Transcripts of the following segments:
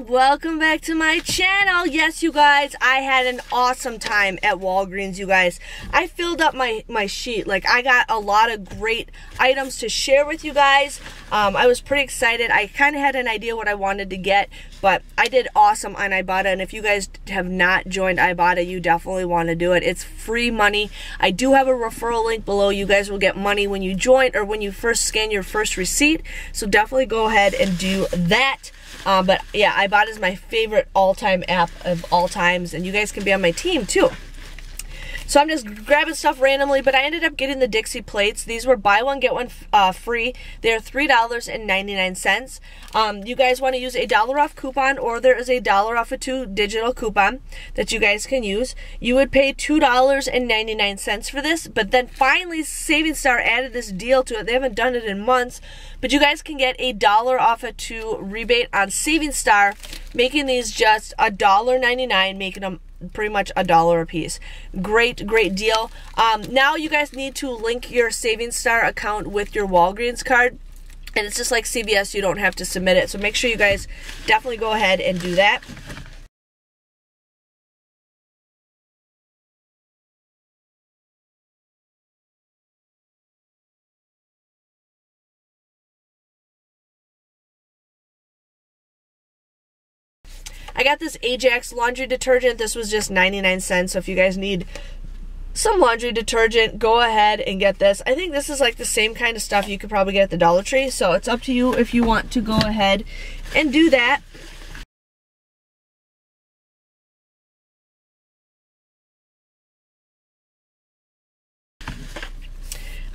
and welcome back to my channel. Yes, you guys, I had an awesome time at Walgreens, you guys. I filled up my sheet. Like, I got a lot of great items to share with you guys. I was pretty excited. I kind of had an idea what I wanted to get, but I did awesome on Ibotta, and if you guys have not joined Ibotta, you definitely want to do it. It's free money. I do have a referral link below. You guys will get money when you join or when you first scan your first receipt, so definitely go ahead and do that. But yeah, Ibotta is my favorite all-time app of all times, and you guys can be on my team too. So I'm just grabbing stuff randomly, but I ended up getting the Dixie plates. These were buy one, get one free. They're $3.99. You guys want to use a $1 off coupon, or there is a $1 off a two-digital coupon that you guys can use. You would pay $2.99 for this, but then finally Saving Star added this deal to it. They haven't done it in months, but you guys can get a $1 off a two rebate on Saving Star, making these just $1.99, making them pretty much $1 a piece. Great deal. Now you guys need to link your Saving Star account with your Walgreens card, and it's just like CVS, you don't have to submit it, so make sure you guys definitely go ahead and do that. I got this Ajax laundry detergent. This was just 99 cents, so if you guys need some laundry detergent, go ahead and get this. I think this is like the same kind of stuff you could probably get at the Dollar Tree, so it's up to you if you want to go ahead and do that.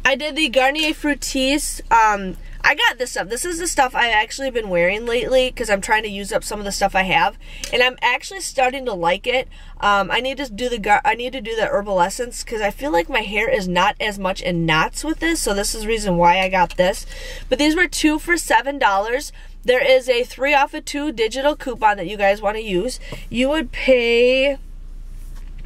I did the Garnier Fructis. I got this stuff. This is the stuff I've actually been wearing lately because I'm trying to use up some of the stuff I have, and I'm actually starting to like it. I need to do the Herbal Essence because I feel like my hair is not as much in knots with this, so this is the reason why I got this. But these were two for $7. There is a 3 off a 2 digital coupon that you guys want to use. You would pay,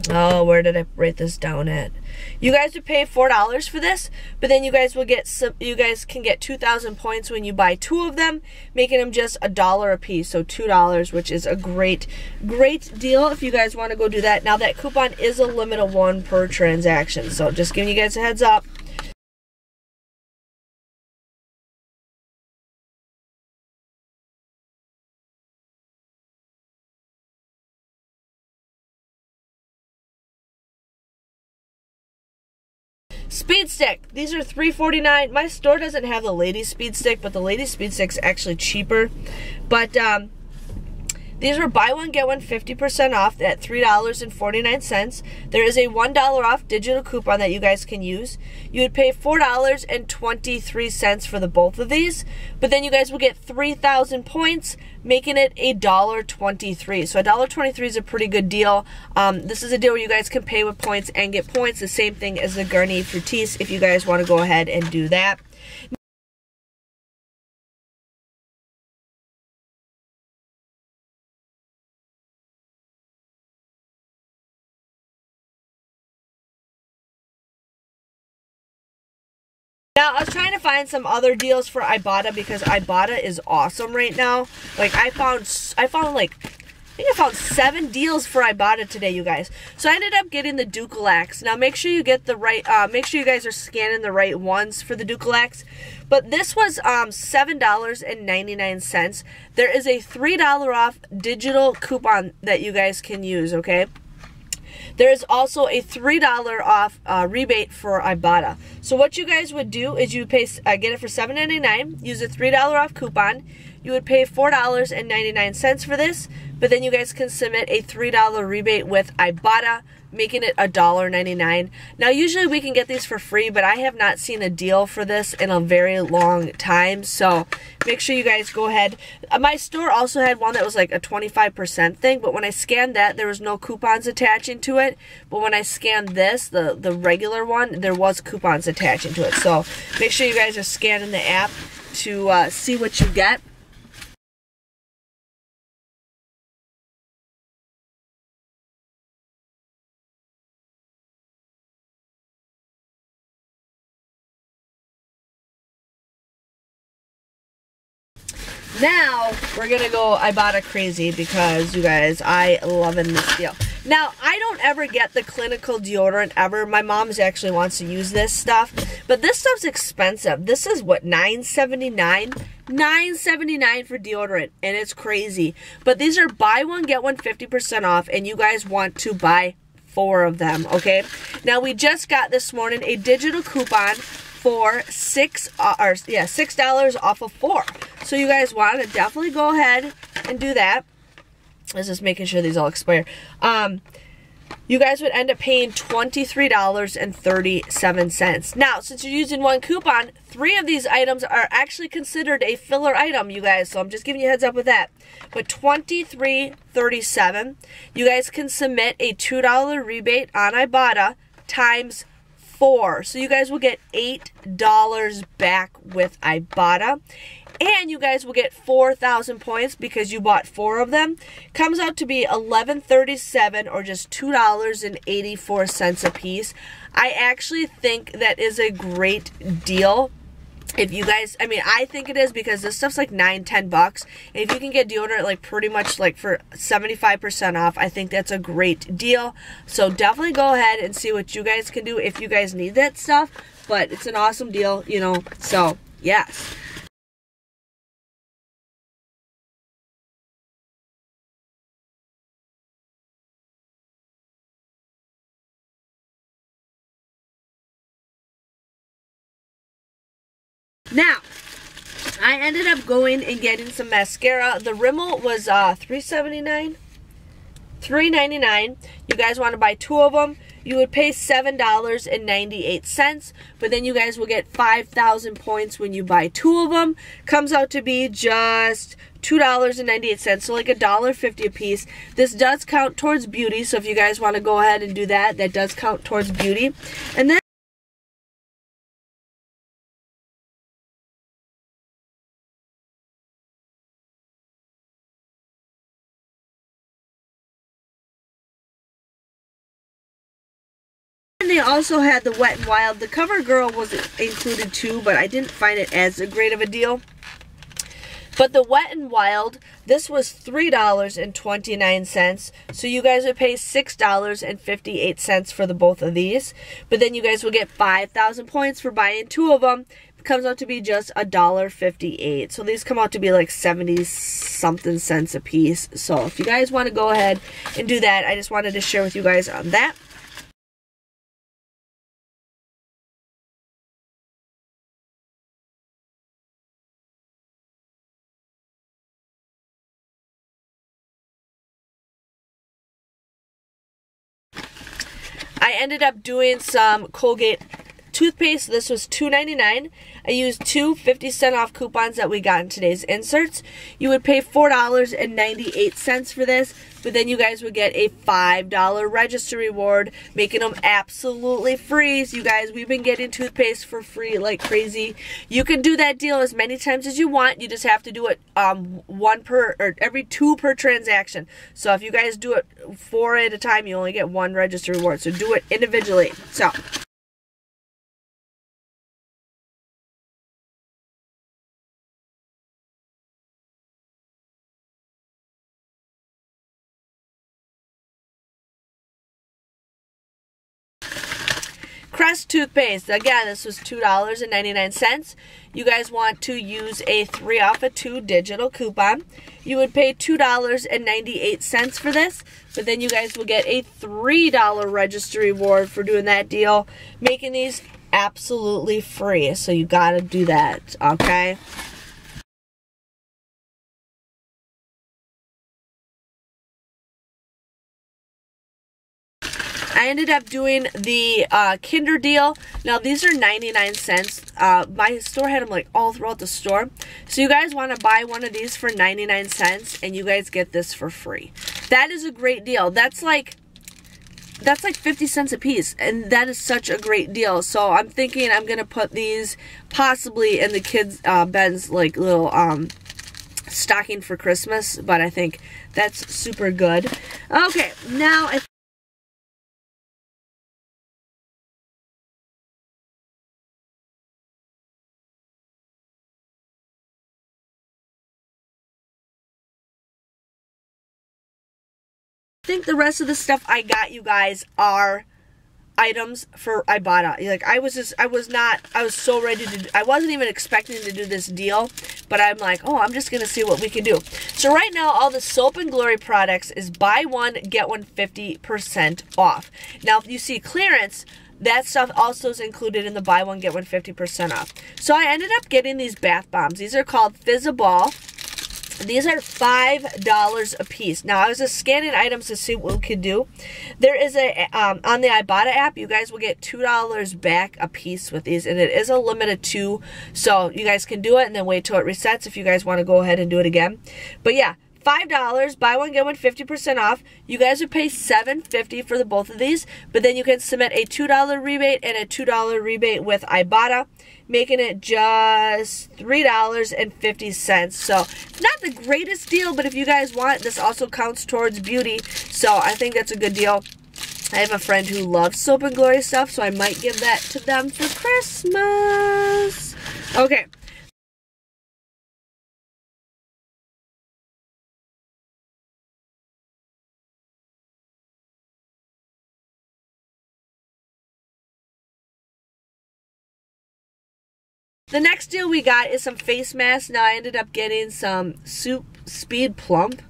oh, where did I write this down at? You guys would pay $4 for this, but then you guys will get some. You guys can get 2,000 points when you buy 2 of them, making them just $1 a piece, so $2, which is a great deal if you guys want to go do that. Now that coupon is a limit of 1 per transaction, so just giving you guys a heads up. Speed Stick. These are $3.49. My store doesn't have the Lady Speed Stick, but the Lady Speed Stick's actually cheaper. But these were buy one, get one 50% off at $3.49. There is a $1 off digital coupon that you guys can use. You would pay $4.23 for the both of these, but then you guys will get 3,000 points, making it $1.23. So $1.23 is a pretty good deal. This is a deal where you guys can pay with points and get points. The same thing as the Garnier Fructis if you guys want to go ahead and do that. Now, I was trying to find some other deals for Ibotta because Ibotta is awesome right now. Like, I think I found 7 deals for Ibotta today, you guys. So I ended up getting the Ducalax. Now make sure you get the right, make sure you guys are scanning the right ones for the Ducalax. But this was $7.99. There is a $3 off digital coupon that you guys can use, okay? There is also a $3 off rebate for Ibotta. So what you guys would do is you pay, get it for $7.99, use a $3 off coupon. You would pay $4.99 for this, but then you guys can submit a $3 rebate with Ibotta, making it $1.99. Now usually we can get these for free, but I have not seen a deal for this in a very long time, so make sure you guys go ahead. My store also had one that was like a 25% thing, but when I scanned that, there was no coupons attaching to it, but when I scanned this, the regular one, there was coupons attaching to it, so make sure you guys are scanning the app to see what you get. Now we're gonna go Ibotta crazy because you guys, I love this deal. Now I don't ever get the clinical deodorant ever. My mom's actually wants to use this stuff, but this stuff's expensive. This is what, $9.79? $9.79 for deodorant, and it's crazy. But these are buy one get one 50% off, and you guys want to buy 4 of them, okay? Now we just got this morning a digital coupon for $6 off of 4. So you guys want to definitely go ahead and do that. This is making sure these all expire. You guys would end up paying $23.37. Now, since you're using one coupon, 3 of these items are actually considered a filler item, you guys. So I'm just giving you a heads up with that. But $23.37, you guys can submit a $2 rebate on Ibotta times 4. So you guys will get $8 back with Ibotta. And you guys will get 4,000 points because you bought 4 of them. Comes out to be $11.37 or just $2.84 a piece. I actually think that is a great deal. If you guys, I mean, I think it is because this stuff's like $9, $10. And if you can get deodorant like pretty much like for 75% off, I think that's a great deal. So definitely go ahead and see what you guys can do if you guys need that stuff. But it's an awesome deal, you know, so yes. Now, I ended up going and getting some mascara. The Rimmel was $3.79, $3.99. You guys want to buy 2 of them. You would pay $7.98, but then you guys will get 5,000 points when you buy 2 of them. Comes out to be just $2.98, so like $1.50 a piece. This does count towards beauty, so if you guys want to go ahead and do that, that does count towards beauty. And then they also had the Wet n Wild. The Cover Girl was included too, but I didn't find it as great of a deal. But the Wet n Wild, this was $3.29, so you guys would pay $6.58 for the both of these. But then you guys will get 5,000 points for buying 2 of them. It comes out to be just $1.58. So these come out to be like 70-something cents a piece. So if you guys want to go ahead and do that, I just wanted to share with you guys on that. I ended up doing some Colgate toothpaste. This was $2.99. I used 2 50-cent off coupons that we got in today's inserts. You would pay $4.98 for this, but then you guys would get a $5 register reward, making them absolutely free. So you guys, we've been getting toothpaste for free like crazy. You can do that deal as many times as you want. You just have to do it every 2 per transaction. So if you guys do it 4 at a time, you only get 1 register reward. So do it individually. So Crest toothpaste, again, this was $2.99. You guys want to use a 3 off of 2 digital coupon. You would pay $2.98 for this, but then you guys will get a $3 register reward for doing that deal, making these absolutely free. So you gotta do that, okay? I ended up doing the Kinder deal. Now, these are 99 cents. My store had them like all throughout the store. So you guys want to buy 1 of these for 99 cents, and you guys get this for free. That is a great deal. That's like 50 cents a piece, and that is such a great deal. So I'm thinking I'm going to put these possibly in the kids' Ben's like little stocking for Christmas, but I think that's super good. Okay, now I think the rest of the stuff I got you guys are items for Ibotta. Like, I was so ready to do, I wasn't even expecting to do this deal, but I'm like, oh, I'm just gonna see what we can do. So right now, all the Soap and Glory products is buy one, get one 50% off. Now, if you see clearance, that stuff also is included in the buy one, get one 50% off. So I ended up getting these bath bombs. These are called Fizzaball. These are $5 a piece. Now, I was just scanning items to see what we could do. There is a, on the Ibotta app, you guys will get $2 back a piece with these, and it is a limit of 2. So you guys can do it and then wait till it resets if you guys want to go ahead and do it again. But yeah, $5, buy one, get one 50% off. You guys would pay $7.50 for the both of these, but then you can submit a $2 rebate and a $2 rebate with Ibotta, making it just $3.50. So it's not the greatest deal, but if you guys want, this also counts towards beauty. So I think that's a good deal. I have a friend who loves Soap and Glory stuff, so I might give that to them for Christmas. Okay. The next deal we got is some face masks. Now, I ended up getting some Soup Speed Plump.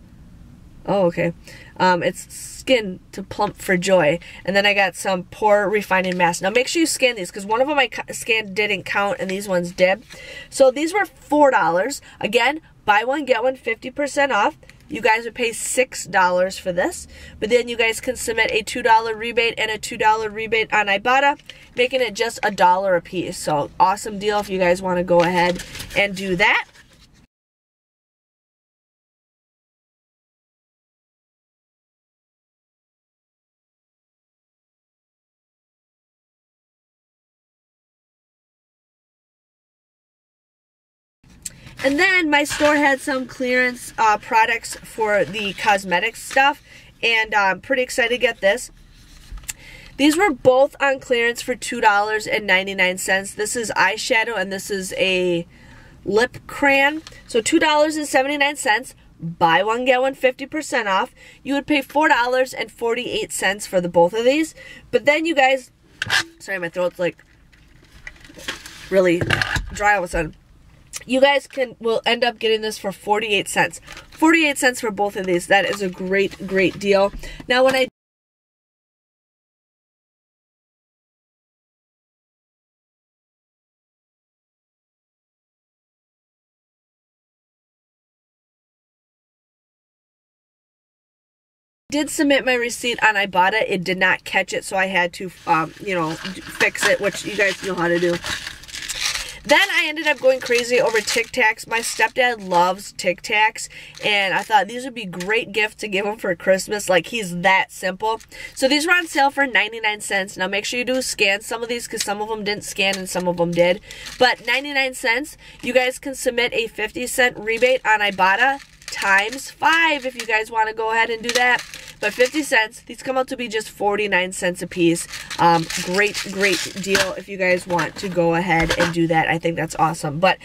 Oh, okay. It's Skin to Plump for Joy. And then I got some Pore Refining Mask. Now, make sure you scan these, because one of them I scanned didn't count, and these ones did. So, these were $4. Again, buy one, get one 50% off. You guys would pay $6 for this, but then you guys can submit a $2 rebate and a $2 rebate on Ibotta, making it just $1 a piece. So awesome deal if you guys want to go ahead and do that. And then my store had some clearance products for the cosmetics stuff, and I'm pretty excited to get this. These were both on clearance for $2.99. This is eyeshadow and this is a lip crayon. So $2.79. Buy one, get one 50% off. You would pay $4.48 for the both of these. But then you guys, sorry, my throat's like really dry all of a sudden. You guys will end up getting this for 48 cents. 48 cents for both of these. That is a great, great deal. Now, when I did submit my receipt on Ibotta, it did not catch it, so I had to, you know, fix it, which you guys know how to do. Then I ended up going crazy over Tic Tacs. My stepdad loves Tic Tacs, and I thought these would be great gifts to give him for Christmas. Like, he's that simple. So these were on sale for 99 cents. Now, make sure you do scan some of these, because some of them didn't scan and some of them did. But 99 cents, you guys can submit a 50-cent rebate on Ibotta times 5 if you guys want to go ahead and do that. But 50 cents, these come out to be just 49 cents a piece. Great, great deal if you guys want to go ahead and do that. I think that's awesome. But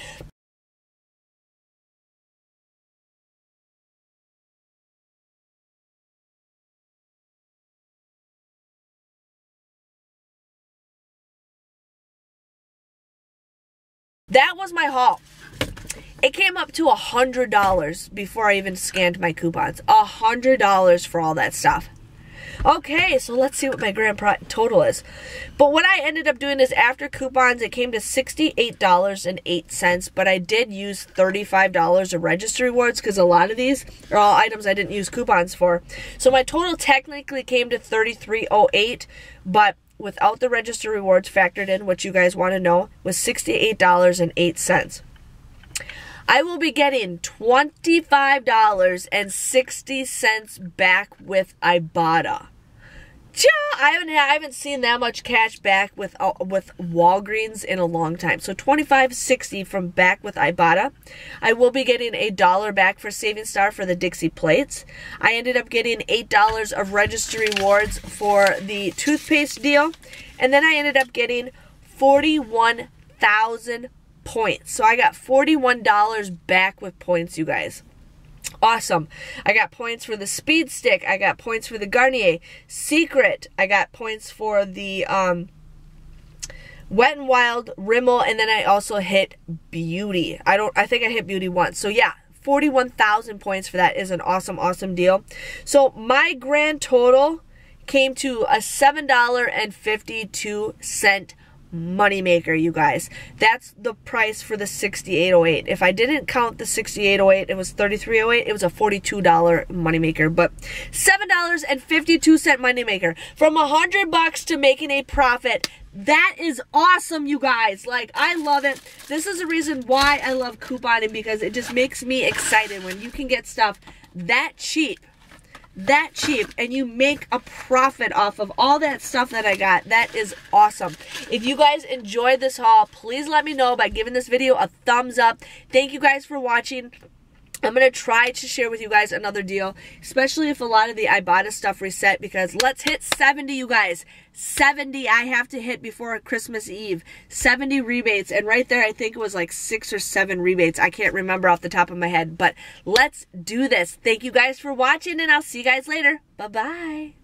that was my haul. It came up to $100 before I even scanned my coupons. $100 for all that stuff. Okay, so let's see what my grand total is. But what I ended up doing is after coupons, it came to $68.08. But I did use $35 of Registry Rewards, because a lot of these are all items I didn't use coupons for. So my total technically came to $33.08, but without the Registry Rewards factored in, which you guys want to know, was $68.08. I will be getting $25.60 back with Ibotta. I haven't seen that much cash back with Walgreens in a long time. So $25.60 from back with Ibotta. I will be getting $1 back for Saving Star for the Dixie plates. I ended up getting $8 of Registry Rewards for the toothpaste deal, and then I ended up getting 41,000 points. So I got $41 back with points, you guys. Awesome. I got points for the Speed Stick. I got points for the Garnier Secret. I got points for the Wet n Wild, Rimmel, and then I also hit Beauty. I think I hit Beauty once. So yeah, 41,000 points for that is an awesome, awesome deal. So my grand total came to a $7.52 moneymaker, you guys. That's the price for the $68.08. If I didn't count the $68.08, it was $33.08. It was a $42 moneymaker, but $7.52 moneymaker. From $100 to making a profit. That is awesome, you guys. Like, I love it. This is the reason why I love couponing, because it just makes me excited when you can get stuff that cheap, and you make a profit off of all that stuff that I got. That is awesome. If you guys enjoyed this haul, please let me know by giving this video a thumbs up. Thank you guys for watching. I'm going to try to share with you guys another deal, especially if a lot of the Ibotta stuff reset, because let's hit 70, you guys. 70 I have to hit before Christmas Eve. 70 rebates, and right there I think it was like 6 or 7 rebates. I can't remember off the top of my head, but let's do this. Thank you guys for watching, and I'll see you guys later. Bye-bye.